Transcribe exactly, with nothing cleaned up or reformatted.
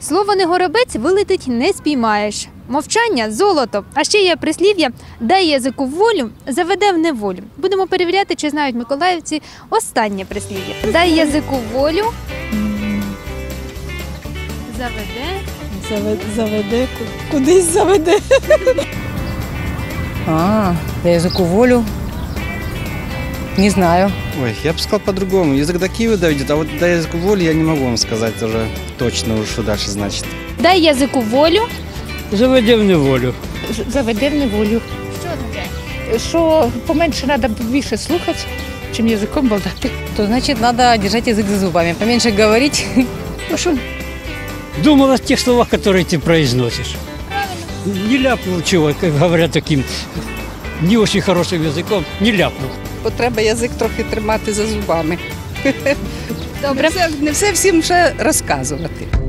Слово «не горобець» вилетить не спіймаєш. Мовчання – золото. А ще є прислів'я «дай язику волю, заведе в неволю». Будемо перевіряти, чи знають миколаївці останнє прислів'я. «Дай язику волю, заведе». Заведе, заведе, кудись заведе. А, «дай язику волю». Не знаю. Ой, я бы сказал по-другому. Язык до Киева доведет, а вот до языку воли я не могу вам сказать уже точно, что дальше значит. Дай языку волю. Заведи в неволю. Заведи в неволю. Что означает? Что поменьше надо больше слушать, чем языком болтать. То значит, надо держать язык за зубами, поменьше говорить. Пошел. Думал о тех словах, которые ты произносишь. Правильно. Не ляпнул чего, как говорят таким не очень хорошим языком, не ляпнул. Треба язик трохи тримати за зубами. Добре. Не все, не все всім ще розказувати.